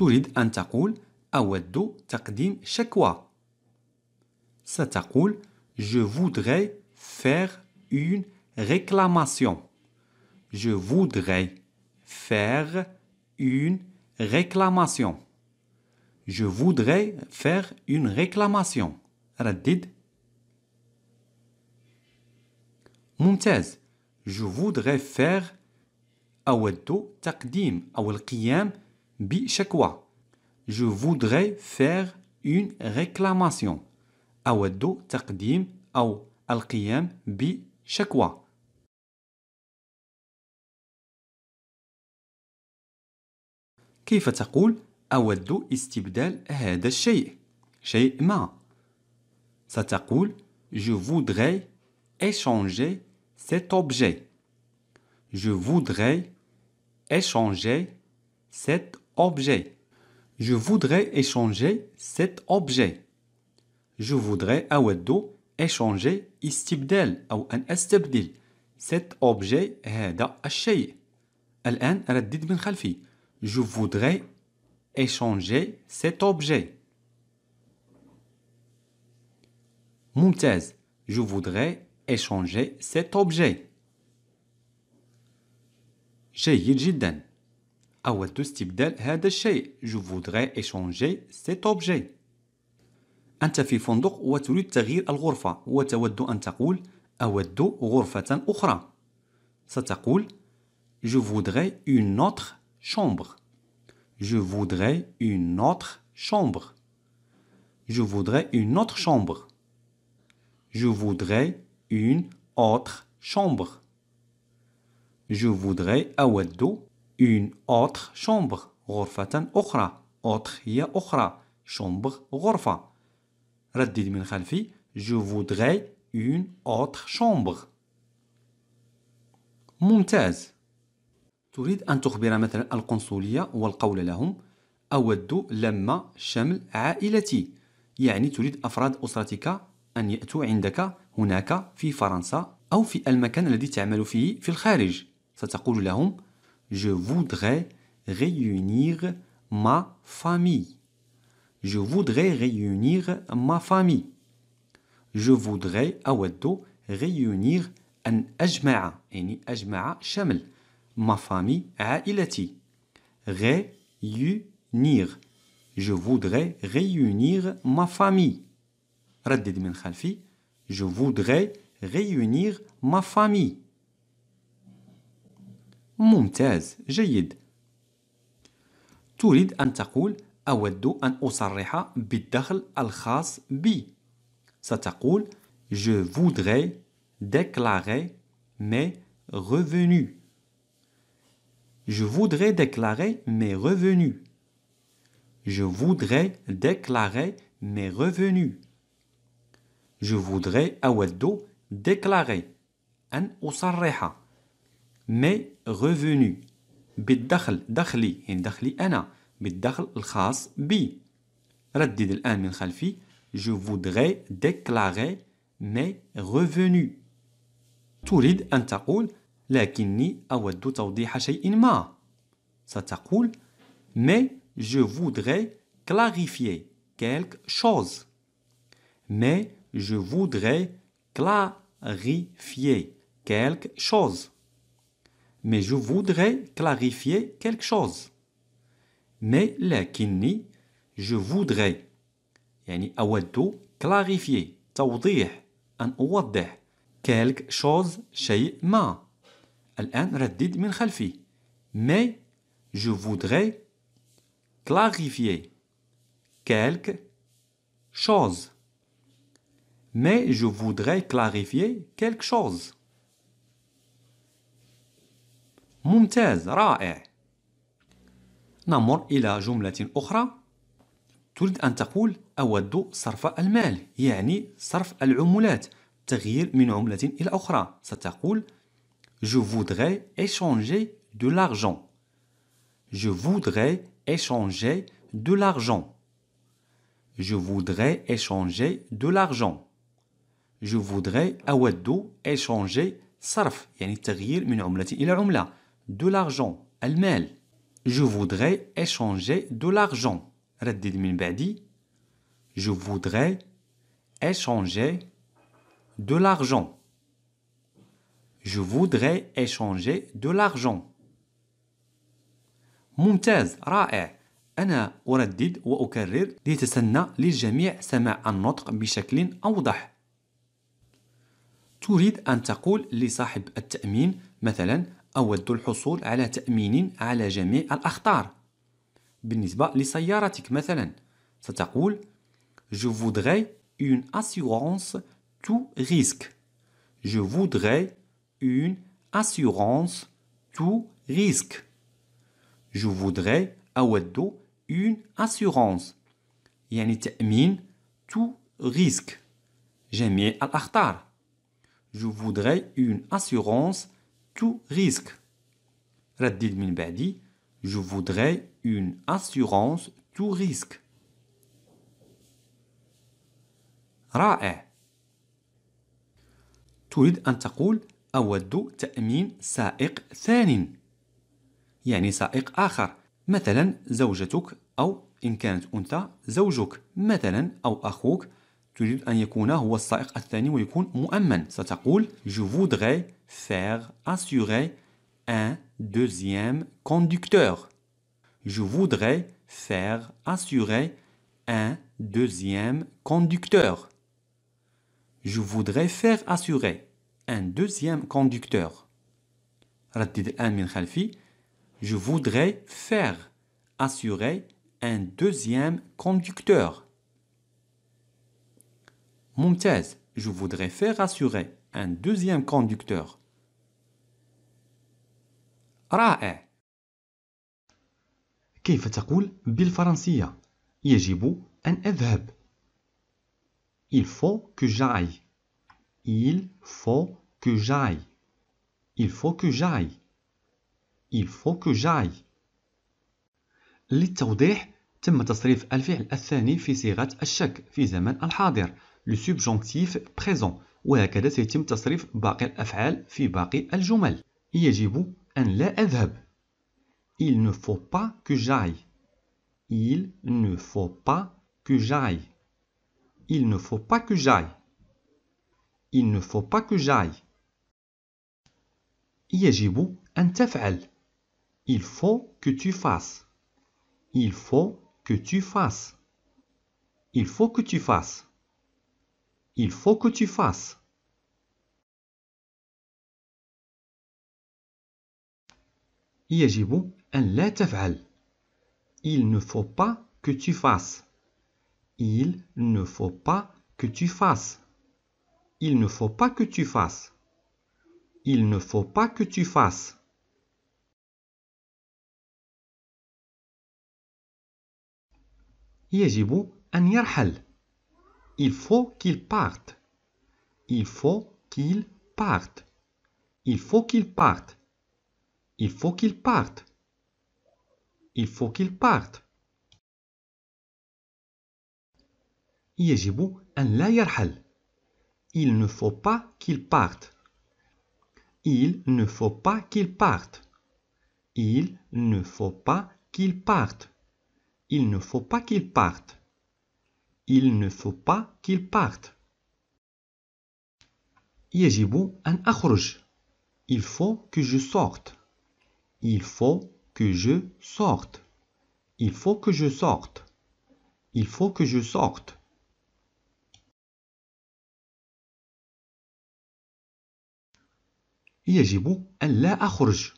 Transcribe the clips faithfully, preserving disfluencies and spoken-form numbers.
تريد أن تقول أود تقديم شكوى. ستقول Je voudrais faire une réclamation. Je voudrais faire une réclamation. Je voudrais faire une réclamation. ردد. ممتاز. Je voudrais faire أود تقديم أو القيام بشكوى. Je voudrais faire une réclamation. أود تقديم أو القيام بشكوى. كيف تقول أود استبدال هذا الشيء؟ شيء ما. ستقول Je voudrais échanger cet objet. Je voudrais échanger cet objet. Je voudrais échanger cet objet. Je voudrais أود échanger استبدال أو أن أستبدل cet objet هذا الشيء. الآن ردد من خلفي. Je voudrais échanger cet objet. ممتاز. Je voudrais échanger cet objet. جيد جدا. أود استبدال هذا الشيء. Je voudrais échanger cet objet. أنت في فندق وتريد تغيير الغرفة وتود أن تقول أود غرفة أخرى. ستقول Je voudrais une autre chambre. Je voudrais une autre chambre. Je voudrais une autre chambre. Je voudrais une autre chambre. Je voudrais أود une autre chambre. غرفة أخرى. autre هي أخرى. chambre غرفة. ردد من خلفي. Je voudrais une autre chambre. ممتاز. تريد أن تخبر مثلا القنصلية والقول لهم أود لما شمل عائلتي. يعني تريد أفراد أسرتك أن يأتوا عندك هناك في فرنسا أو في المكان الذي تعمل فيه في الخارج. ستقول لهم Je voudrais réunir ma famille. Je voudrais réunir ma famille. Je voudrais أود réunir أن أجمع. يعني أجمع شمل. ma famille عائلتي. réunir. Je voudrais réunir ma famille. ردد من خلفي. Je voudrais réunir ma famille. ممتاز. جيد. تريد أن تقول أود أن أصرح بالدخل الخاص بي. ستقول Je voudrais déclarer mes revenus. Je voudrais déclarer mes revenus. Je voudrais déclarer mes revenus. Je voudrais أود déclarer أن أصرح mes revenus بالدخل. دخلي يعني دخلي أنا. بالدخل الخاص بي. ردد الآن من خلفي. Je voudrais déclarer mes revenus. تريد أن تقول لكني أود توضيح شيء ما. ستقول Mais je voudrais clarifier quelque chose. Mais je voudrais clarifier quelque chose. Mais je voudrais clarifier quelque chose. Mais لكني. Je voudrais يعني أود clarifier توضيح أن أوضح quelque chose شيء ما. الآن ردد من خلفي. Mais je voudrais clarifier quelque chose. Mais je voudrais clarifier quelque chose. ممتاز. رائع. نمر إلى جملة أخرى. تريد أن تقول أود صرف المال. يعني صرف العملات. تغيير من عملة إلى أخرى. ستقول Je voudrais échanger de l'argent. Je voudrais échanger de l'argent. Je voudrais échanger de l'argent. Je voudrais أود échanger صرف. يعني تغيير من عملة إلى عملة. de l'argent المال. Je voudrais échanger de l'argent. ردد من بعدي. Je voudrais échanger de l'argent. Je voudrais échanger de l'argent. ممتاز رائع. أنا أردد وأكرر لتسنى للجميع سماع النطق بشكل أوضح. تريد أن تقول لصاحب التأمين مثلا أود الحصول على تأمين على جميع الأخطار. بالنسبة لسيارتك مثلا ستقول Je voudrais une assurance tout risque. Je voudrais une assurance tout risque. Je voudrais أود une assurance يعني تأمين tout risque جميع الأخطار. Je voudrais une assurance tout risque. ردد من بعدي. Je voudrais une assurance tout risque. رائع. تريد أن تقول أود تأمين سائق ثانٍ يعني سائق آخر. مثلا زوجتك أو إن كانت أنثى زوجك مثلا أو أخوك تريد أن يكون هو السائق الثاني ويكون مؤمن. ستقول Je voudrais faire assurer un deuxième conducteur. Je voudrais faire assurer un deuxième conducteur. Je voudrais faire assurer un deuxième conducteur. ردد الآن من خلفي. Je voudrais faire assurer un deuxième conducteur. ممتاز. Je voudrais faire assurer un deuxième conducteur. رائع. كيف تقول بالفرنسية يجب أن أذهب. Il faut que j'aille. Il faut que j'aille. Il faut que j'aille. Il faut que j'aille. للتوضيح تم تصريف الفعل الثاني في صيغة الشك في زمن الحاضر le subjonctif présent وهكذا سيتم تصريف باقي الأفعال في باقي الجمل. يجب أن لا أذهب. Il ne faut pas que j'aille. Il ne faut pas que j'aille. Il ne faut pas que j'aille. Il ne faut pas que j'aille. يجب أن تفعل. Il faut que tu fasses. Il faut que tu fasses. Il faut que tu fasses. Il faut que tu fasses. يجب أن لا تفعل. Il ne faut pas que tu fasses. Il ne faut pas que tu fasses. Il ne faut pas que tu fasses. Il ne faut pas que tu fasses. يجب أن يرحل. Il faut qu'il parte. Il faut qu'il parte. Il faut qu'il parte. Il faut qu'il parte. Il faut qu'il parte. يجب أن لا يرحل. Il ne faut pas qu'il parte. Il ne faut pas qu'il parte. Il ne faut pas qu'il parte. Il ne faut pas qu'il parte. Il ne faut pas qu'il parte. يجب أن أخرج. Il faut que je sorte. Il faut que je sorte. Il faut que je sorte. Il faut que je sorte. يجب أن لا أخرج.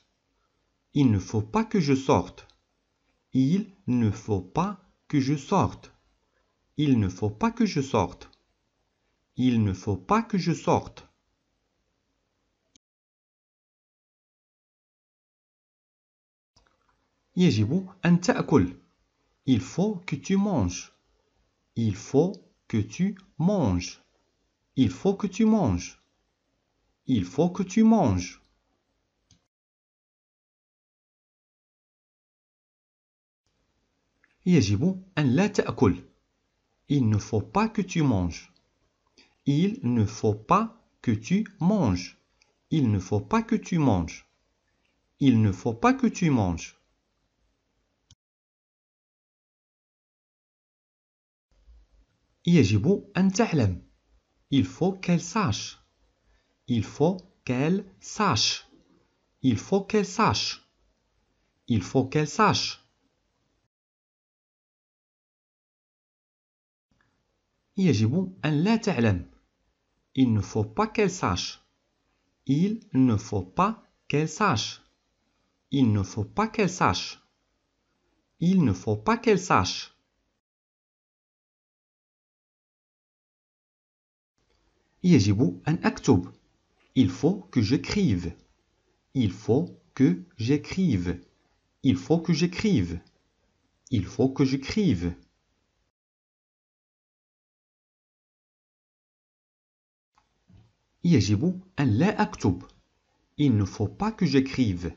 Il ne faut pas que je sorte. Il ne faut pas que je sorte. Il ne faut pas que je sorte. Il ne faut pas que je sorte. يجب أن تأكل. Il faut que tu manges. Il faut que tu manges. Il faut que tu manges. Il faut que tu manges. يجب أن لا تأكل. Il ne faut pas que tu manges. Il ne faut pas que tu manges. Il ne faut pas que tu manges. Il ne faut pas que tu manges. يجب أن تعلم. Il faut qu'elle sache. Il faut qu'elle sache. Il faut qu'elle sache. Il faut qu'elle sache. يجب أن لا تعلم. Il ne faut pas qu'elle sache. Il ne faut pas qu'elle sache. Il ne faut pas qu'elle sache. Il ne faut pas qu'elle sache. يجب أن أكتب. Il faut que j'écrive. Il faut que j'écrive. Il faut que j'écrive. Il faut que j'écrive. يجب أن لا أكتب. Il ne faut pas que j'écrive.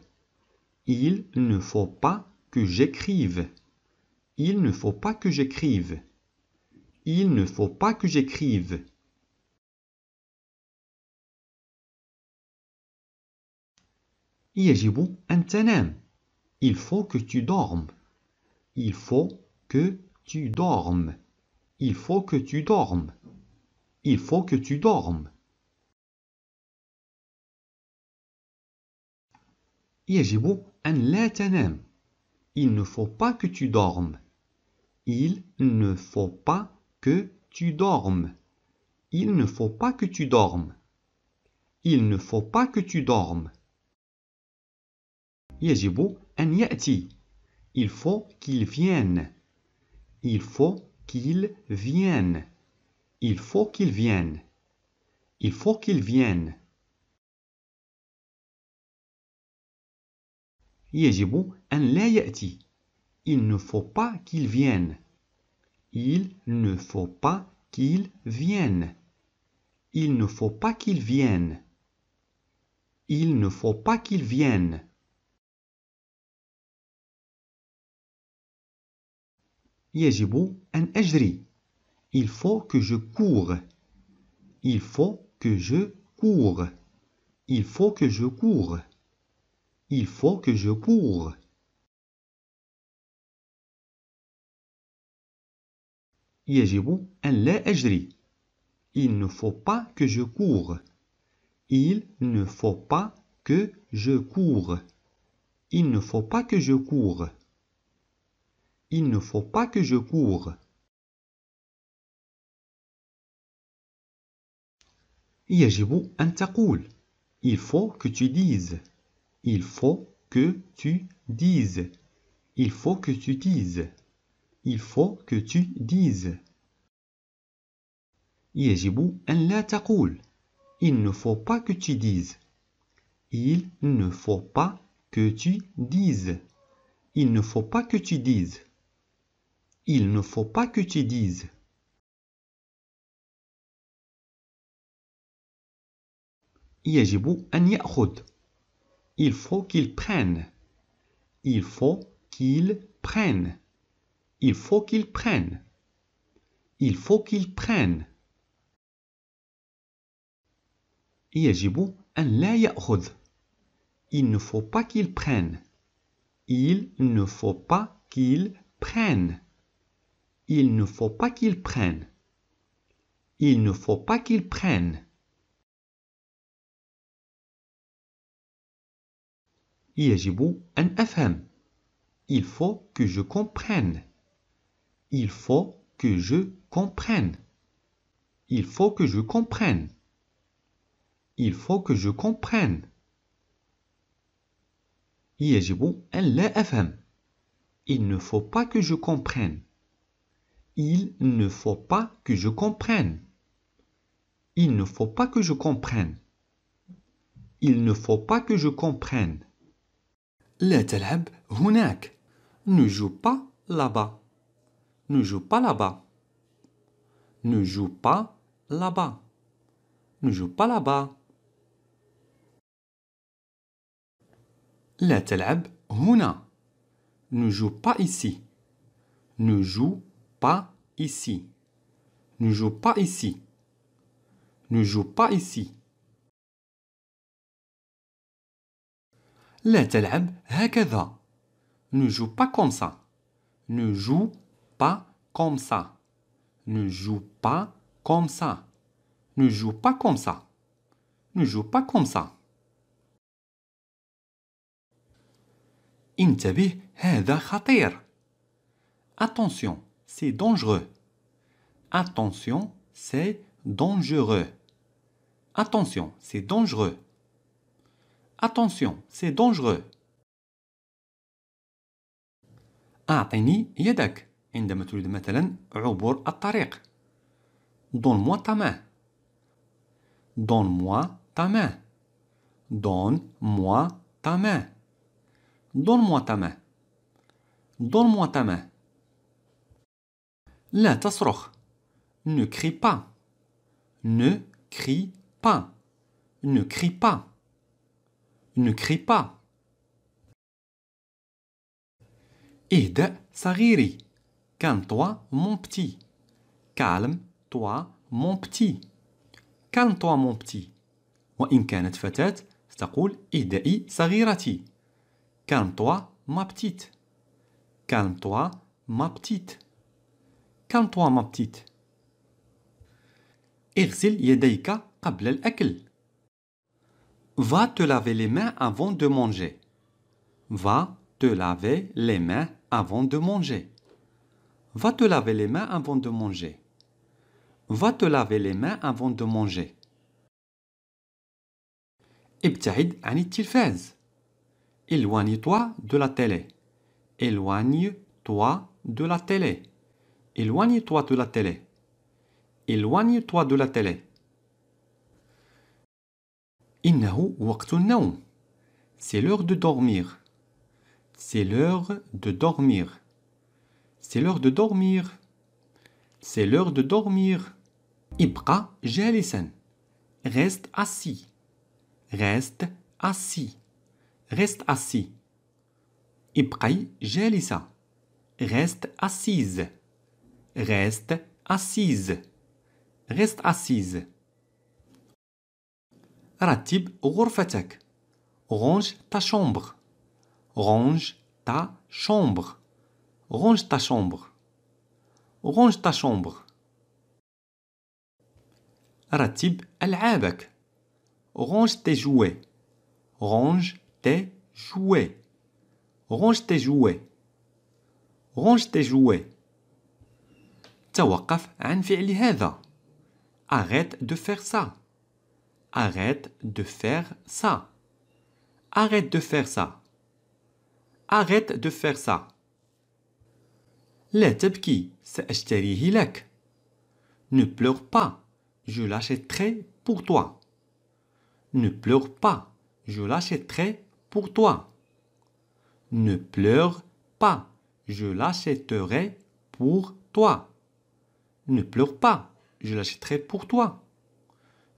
Il ne faut pas que j'écrive. Il ne faut pas que j'écrive. Il ne faut pas que j'écrive. يجب أن تنام. Il faut que tu dormes. Il faut que tu dormes. Il faut que tu dormes. Il faut que tu dormes. يجب أن لا تنام. Il ne faut pas que tu dormes. Il ne faut pas que tu dormes. Il ne faut pas que tu dormes. Il ne faut pas que tu dormes. يجب أن يأتي. Il faut qu'il vienne. Il faut qu'il vienne. Il faut qu'il vienne. Il faut qu'il vienne. يجب أن لا يأتي. Il ne faut pas qu'il vienne. Il ne faut pas qu'il vienne. Il ne faut pas qu'il vienne. Il ne faut pas qu'il vienne. يجب أن أجري. Il faut que je cours. Il faut que je cours. Il faut que je cours. Il faut que je cours. يجب أن لا أجري. Il ne faut pas que je cours. Il ne faut pas que je cours. Il ne faut pas que je cours. Il ne faut pas que je cours. يجب أن تقول. Il faut que tu dises. Il faut que tu dises. Il faut que tu dises. Il faut que tu dises. يجب أن لا تقول. Il ne faut pas que tu dises. Il ne faut pas que tu dises. Il ne faut pas que tu dises. Il ne faut pas que tu dises. يجب أن يأخذ. Il faut qu'il prenne. Il faut qu'il prenne. Il faut qu'il prenne. Il faut qu'il prenne. يجب أن لا يأخذ. Il ne faut pas qu'il prenne. Il ne faut pas qu'il prenne. Il ne faut pas qu'il prenne. Il ne faut pas qu'il prenne. يجب أن أفهم. Il faut que je comprenne. Il faut que je comprenne. Il faut que je comprenne. Il faut que je comprenne. يجب أن لا أفهم. Il ne faut pas que je comprenne. Il ne faut pas que je comprenne. Il ne faut pas que je comprenne. Il ne faut pas que je comprenne. لا تلعب هناك. Ne joue pas là-bas. Ne joue pas là-bas. Ne joue pas là-bas. Ne joue pas là-bas. لا تلعب هنا. Ne joue pas ici. Ne joue pas ici. Ne joue pas ici. Ne joue pas ici. لا تلعب هكذا. Ne joue pas comme ça. Ne joue pas comme ça. ne joue pas comme ça. Ne joue pas comme ça. Ne joue pas comme ça. انتبه هذا خطير. Attention, c'est dangereux. Attention, c'est dangereux. Attention, c'est dangereux. Attention, c'est dangereux. أعطني يدك عندما تريد مثلا عبور الطريق. Donne-moi ta main. Donne-moi ta main. Donne-moi ta main. Donne-moi ta main. Donne-moi ta main. لا تصرخ. Ne crie pas. Ne crie pas. Ne crie pas. Ne crie pas. اهدأ صغيري. Calme-toi, mon petit. Calme-toi, mon petit. Calme-toi, mon petit. وإن كانت فتاة ستقول اهدئي صغيرتي. Calme-toi, ma petite. Calme-toi, ma petite. Calme-toi, ma petite. اغسل يديك قبل الأكل. Va te laver les mains avant de manger. Va te laver les mains avant de manger. Va te laver les mains avant de manger. Va te laver les mains avant de manger. ابتعد عن التلفاز. Éloigne-toi de la télé. Éloigne-toi de la télé. Éloigne-toi de la télé. Éloigne-toi de la télé. إنه وقت النوم. C'est l'heure de dormir. C'est l'heure de dormir. C'est l'heure de dormir. C'est l'heure de dormir. ابقى جالسا. Reste assis. Reste assis. Reste assis. ابقي جالسة. Reste assise. Reste assise. Reste assise. رتب غرفتك. Range ta chambre. Range ta chambre. Range ta chambre. Range ta chambre. رتب ألعابك. Range tes jouets. Range tes jouets. Range tes jouets. Range tes jouets. توقف عن فعل هذا. Arrête de faire ça. Arrête de faire ça. Arrête de faire ça. Arrête de faire ça. لا تبكي سأشتريه لك. Ne pleure pas, je l'achèterai pour toi. Ne pleure pas, je l'achèterai pour toi. Ne pleure pas, je l'achèterai pour toi. Ne pleure pas, je l'achèterai pour toi.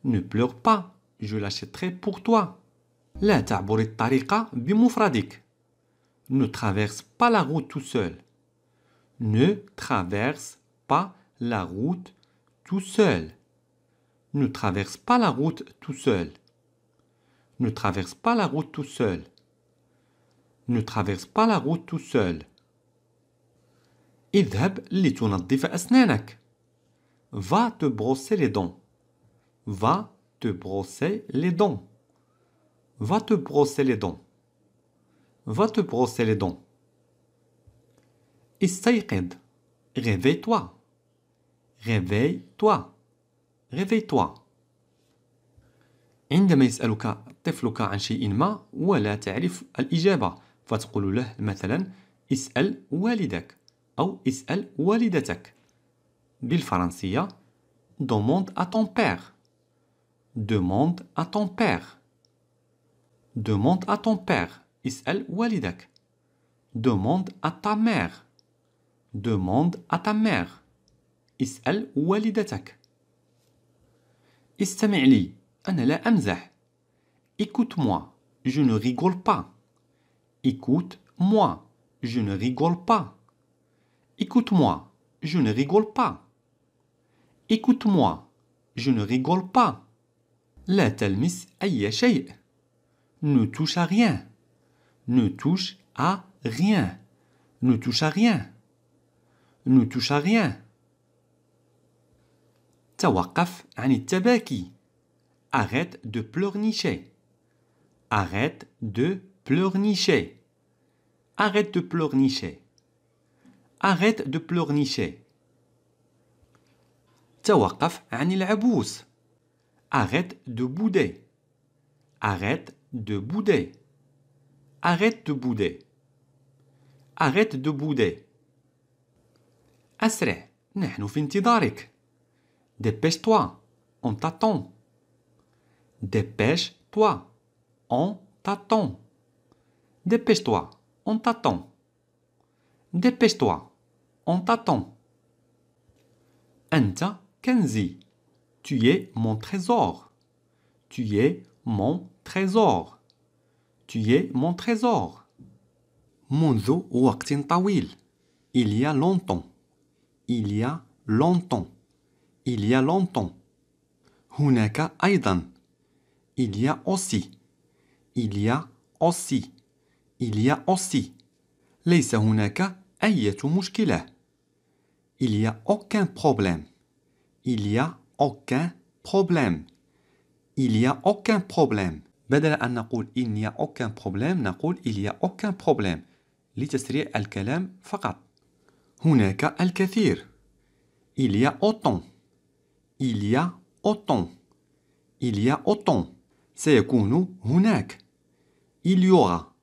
Ne pleure pas, je l'achèterai pour toi. لا تعبر الطريق بمفردك. Ne traverse pas la route tout seul. Ne traverse pas la route tout seul. Ne traverse pas la route tout seul. Ne traverse pas la route tout seul. Ne traverse pas la route tout seul. اذهب لتنظف أسنانك. Va te brosser les dents. Va te brosser les dents. Va te brosser les dents. Va te brosser les dents. استيقظ. Réveille-toi. Réveille-toi. Réveille-toi. عندما يسألك طفلك عن شيء ما ولا تعرف الإجابة فتقول له مثلا اسأل والدك أو اسأل والدتك. بالفرنسية demande à ton père. Demande à ton père. Demande à ton père. اسأل والدك. Demande à ta mère. Demande à ta mère. اسأل والدتك. استمع لي. أنا لا أمزح. Écoute-moi. Je ne rigole pas. Écoute-moi. Je ne rigole pas. Écoute-moi. Je ne rigole pas. Écoute-moi. Je ne rigole pas. لا تلمس أي شيء. Ne touche à rien. Ne touche à rien. Ne touche à rien. Ne touche à rien. توقف عن التباكي. Arrête de pleurnicher. Arrête de pleurnicher. Arrête de pleurnicher. Arrête de pleurnicher. توقف عن العبوس. Arrête de bouder. Arrête de bouder. Arrête de bouder. Arrête de bouder. أسرع. نحن في انتظارك. Dépêche-toi. On t'attend. Dépêche-toi. On t'attend. Dépêche-toi. On t'attend. Dépêche-toi. On t'attend. Anta Kenzi. Tu es mon trésor. Tu es mon trésor. Tu es mon trésor. منذ وقت طويل. Il y a longtemps. Il y a longtemps. Il y a longtemps. هناك أيضا. Il y a aussi. Il y a aussi. Il y a aussi. ليس هناك أي مشكلة. Il y a aucun problème. Il y a aucun problème. Il y a aucun problème. بدل أن نقول il n'y a aucun problème نقول il y a aucun problème لتسريع الكلام فقط. هناك الكثير. Il y a autant. Il y a autant. Il y a autant. سيكون هناك. Il y aura.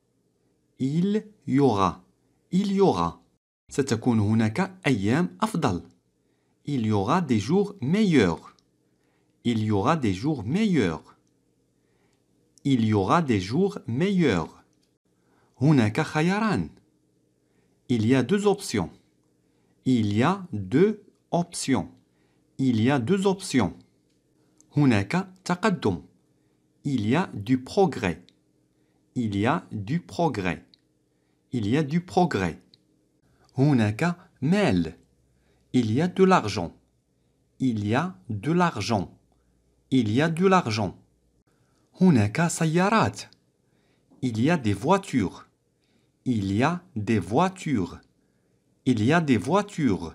Il y aura. Il y aura. ستكون هناك أيام أفضل. Il y aura des jours meilleurs. Il y aura des jours meilleurs. Il y aura des jours meilleurs. هناك خياران. Il y a deux options. Il y a deux options. Il y a deux options. هناك تقدم. Il y a du progrès. Il y a du progrès. Il y a du progrès. هناك مال. Il y a de l'argent. Il y a de l'argent. Il y a de l'argent. هناك سيارات. Il y a des voitures. Il y a des voitures. Il y a des voitures.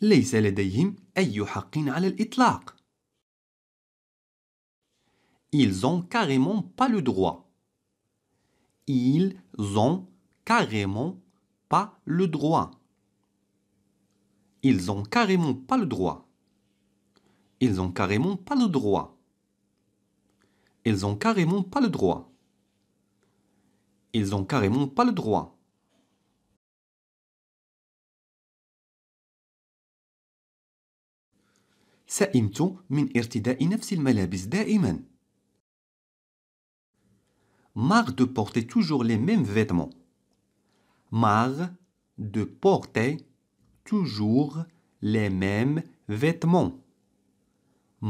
ليس لديهم أي حق على الإطلاق. Ils ont carrément pas le droit. Ils ont carrément pas le droit. Ils ont carrément pas le droit. Ils ont carrément pas le droit. Ils ont carrément pas le droit. Ils ont carrément pas le droit. سئمت من ارتداء نفس الملابس دائما. Marre de porter toujours les mêmes vêtements. Marre de porter toujours les mêmes vêtements.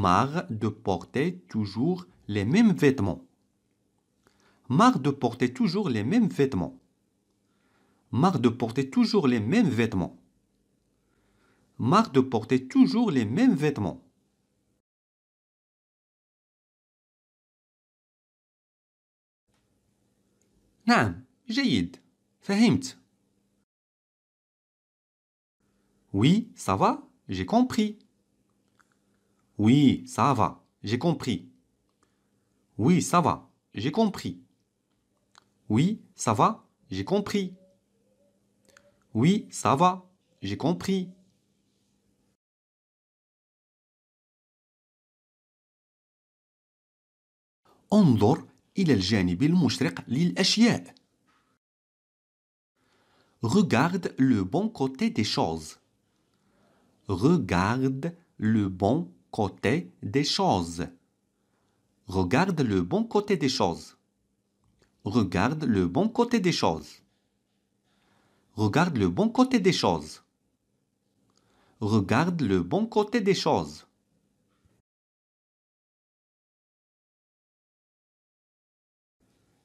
Marre de porter toujours les mêmes vêtements. Marre de porter toujours les mêmes vêtements. Marre de porter toujours les mêmes vêtements. Marre de porter toujours les mêmes vêtements. نعم، جيد. فهمت. Oui, ça va, j'ai compris. Oui, ça va, j'ai compris. Oui, ça va, j'ai compris. Oui, ça va, j'ai compris. Oui, ça va, j'ai compris. انظر إلى الجانب المشرق للأشياء. Regarde le bon côté des choses. Regarde le bon côté des choses. Regarde le bon côté des choses. Regarde le bon côté des choses. Regarde le bon côté des choses. Regarde le bon côté des choses.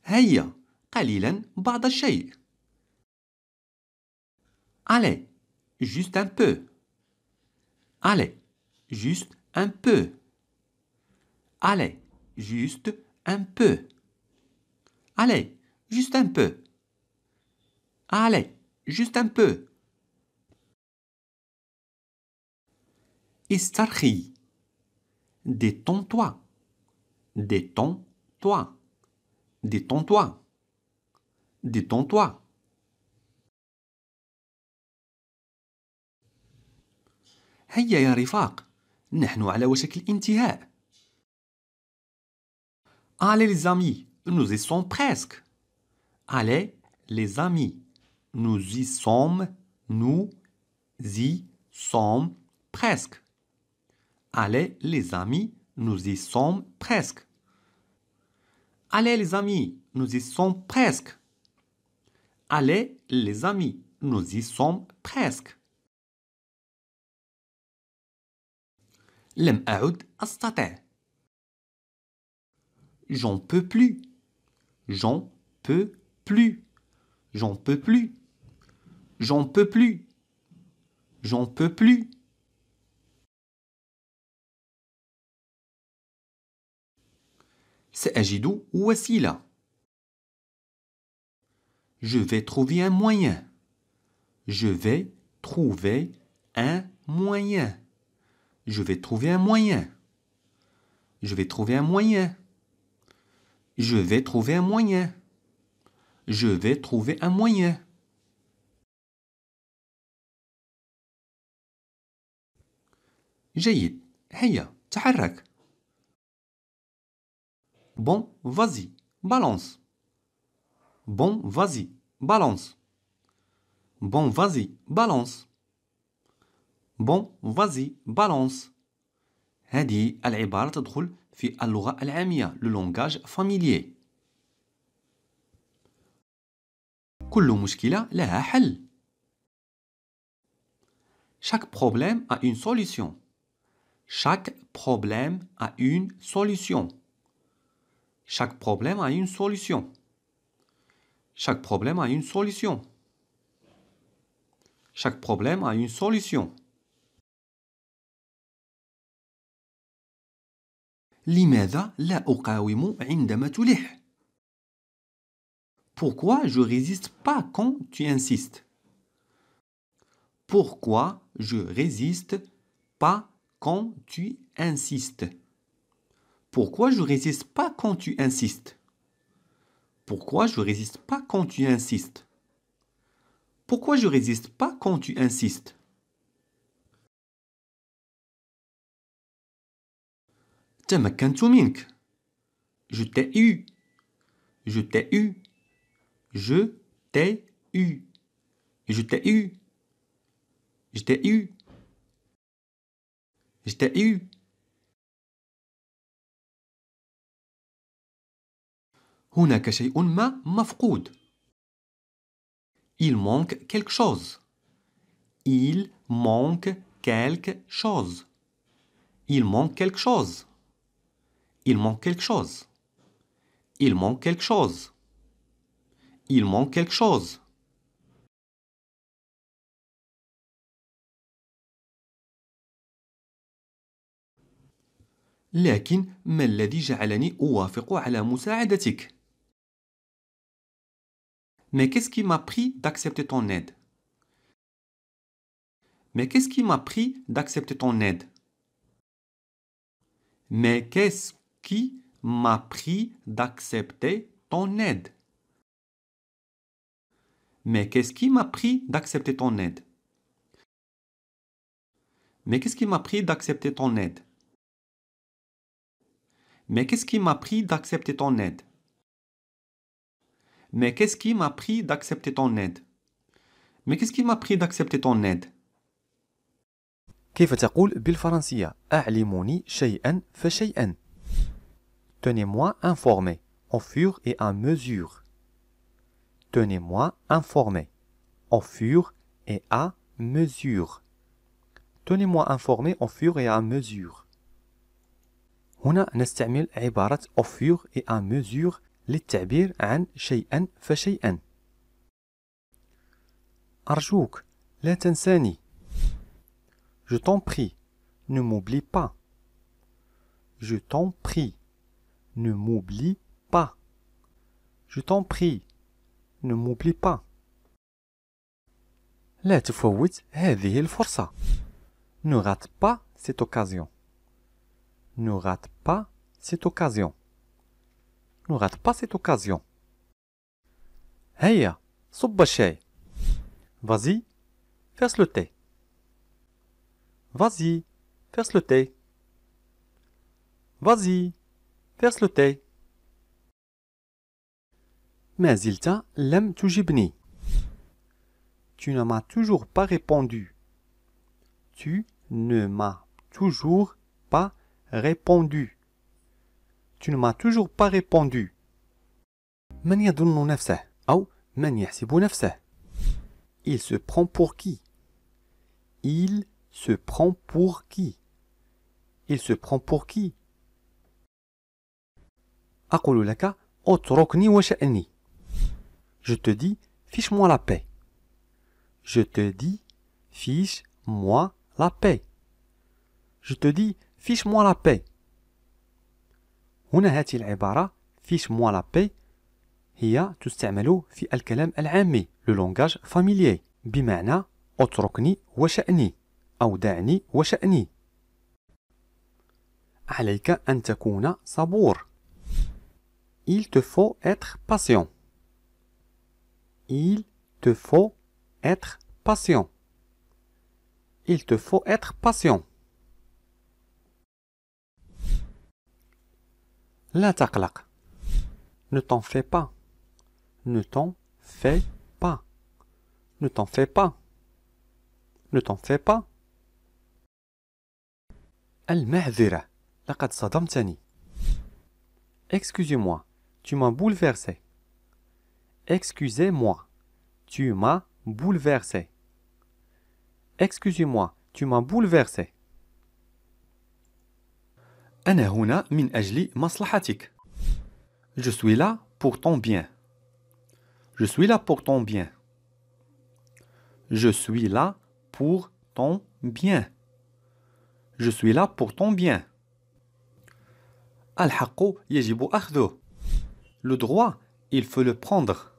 هيا قليلا بعض الشيء. Allez, juste un peu. Allez, juste un peu. Allez, juste un peu. Allez, juste un peu. Allez, juste un peu. استرخي. Détends-toi. Détends-toi. Détends-toi. Détends-toi. هيا يا رفاق، نحن على وشك الانتهاء. Allez les amis, nous y sommes presque. Allez les amis, nous y sommes, nous y sommes presque. Allez les amis, nous y sommes presque. Allez les amis, nous y sommes presque. Allez les amis, nous y sommes presque. لم أعد أستطيع. J'en peux plus. J'en peux plus. J'en peux plus. J'en peux plus. J'en peux plus. سأجد وسيلة. Je vais trouver un moyen. Je vais trouver un moyen. Je vais trouver un moyen. Je vais trouver un moyen. Je vais trouver un moyen. Je vais trouver un moyen. جيد. هيا تحرك. Bon, vas-y, balance. Bon, vas-y, balance. Bon, vas-y, balance. بون فازي بالونس. هذه العبارة تدخل في اللغة العامية لو لونغاج فاميليي. كل مشكلة لها حل. شاك بروبليم ا اون سوليسيون. شاك بروبليم ا اون سوليسيون. شاك بروبليم ا اون سوليسيون. شاك بروبليم ا اون سوليسيون. شاك بروبليم ا اون سوليسيون. لماذا لا أقاوم عندما تلح؟ Pourquoi je résiste pas quand tu insistes? Pourquoi je résiste pas quand tu insistes? Pourquoi je résiste pas quand tu insistes? Pourquoi je résiste pas quand tu insistes? Pourquoi je résiste pas quand tu insistes? تمكنت منك. Je t'ai eu. Je t'ai eu. Je t'ai eu. Je t'ai eu. Je t'ai eu. Je t'ai eu. هناك شيء ما مفقود. Il manque quelque chose. Il manque quelque chose. Il manque quelque chose. Il manque quelque chose. Il manque quelque chose. Il manque quelque chose. لكن ما الذي جعلني أوافق على مساعدتك؟ Mais qu'est-ce qui m'a pris d'accepter ton aide? Mais qu'est-ce qui m'a pris d'accepter ton aide? Mais qu'est-ce qui m'a pris d'accepter ton aide? Mais qu'est-ce qui m'a pris d'accepter ton aide? Mais qu'est-ce qui m'a pris d'accepter ton aide? Mais qu'est-ce qui m'a pris d'accepter ton aide? Mais qu'est-ce qui m'a pris d'accepter ton aide? Mais qu'est-ce qui m'a pris d'accepter ton aide? كيف تقول بالفرنسية أعلموني شيئا فشيئا؟ Tenez-moi informé au fur et à mesure. Tenez-moi informé au fur et à mesure. Tenez-moi informé au fur et à mesure. هنا نستعمل عبارة au fur et à mesure للتعبير عن شيئا فشيئا. أرجوك لا تنساني. Je t'en prie, ne m'oublie pas. Je t'en prie, ne m'oublie pas. Je t'en prie, ne m'oublie pas. لا تفوت هذه الفرصة. Ne rate pas cette occasion. Ne rate pas cette occasion. Ne rate pas cette occasion. هيا صب الشاي. Vas-y, verse le thé. Vas-y, verse le thé. Vas-y, verse le thé. ما زلت لم تجبني. Tu ne m'as toujours pas répondu. Tu ne m'as toujours pas répondu. Tu ne m'as toujours pas répondu. من يظن نفسه أو من يحسب نفسه. Il se prend pour qui? Il se prend pour qui? Il se prend pour qui? أقول لك اتركني وشأني. Je te dis fiche-moi la paix. Je te dis fiche-moi la paix. Je te dis fiche-moi la paix. هنا هذه العبارة fiche-moi la paix هي تستعمل في الكلام العامي le langage familier بمعنى اتركني وشأني أو دعني وشأني. عليك أن تكون صبور. Il te faut être patient. Il te faut être patient. Il te faut être patient. لا تقلق. Ne t'en fais pas. Ne t'en fais pas. Ne t'en fais pas. Ne t'en fais pas. المعذرة. لقد صدمتني. Excusez-moi. Tu m'as bouleversé. Excusez-moi. Tu m'as bouleversé. Excusez-moi. Tu m'as bouleversé. أنا هنا من أجل مصلحتك. Je suis là pour ton bien. Je suis là pour ton bien. Je suis là pour ton bien. Je suis là pour ton bien. الحق يجب أخذه. Le droit, il faut le prendre.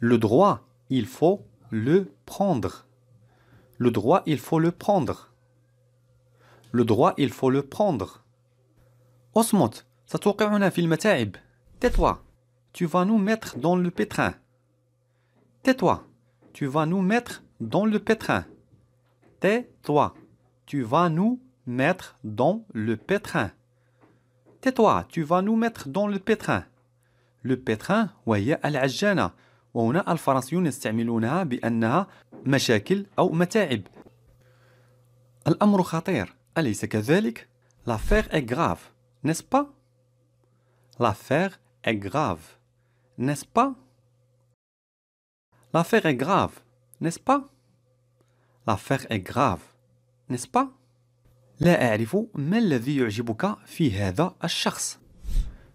Le droit, il faut le prendre. Le droit, il faut le prendre. Le droit, il faut le prendre. أصمت ستوقعنا في المتاعب. Tais-toi, tu vas nous mettre dans le pétrin. Tais-toi, tu vas nous mettre dans le pétrin. Tais-toi, tu vas nous mettre dans le pétrin. Tais-toi, tu vas nous mettre dans le pétrin. Le pétrin, وهي العجانة. وهنا الفرنسيون يستعملونها بأنها مشاكل أو متاعب. الأمر خطير، أليس كذلك؟ L'affaire est grave, n'est-ce pas? L'affaire est grave, n'est-ce pas? L'affaire est grave, n'est-ce pas? L'affaire est grave, n'est-ce pas? لا أعرف ما الذي يعجبك في هذا الشخص.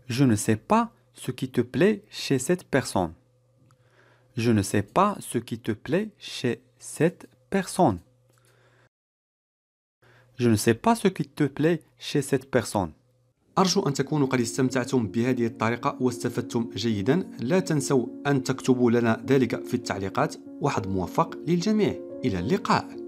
Je ne sais pas ce qui te plaît chez cette personne. Je ne sais pas ce qui te plaît chez cette personne. Je ne sais pas ce qui te plaît chez cette personne. أرجو أن تكونوا قد استمتعتم بهذه الطريقة واستفدتم جيدا. لا تنسوا أن تكتبوا لنا ذلك في التعليقات. وحد موفق للجميع. إلى اللقاء.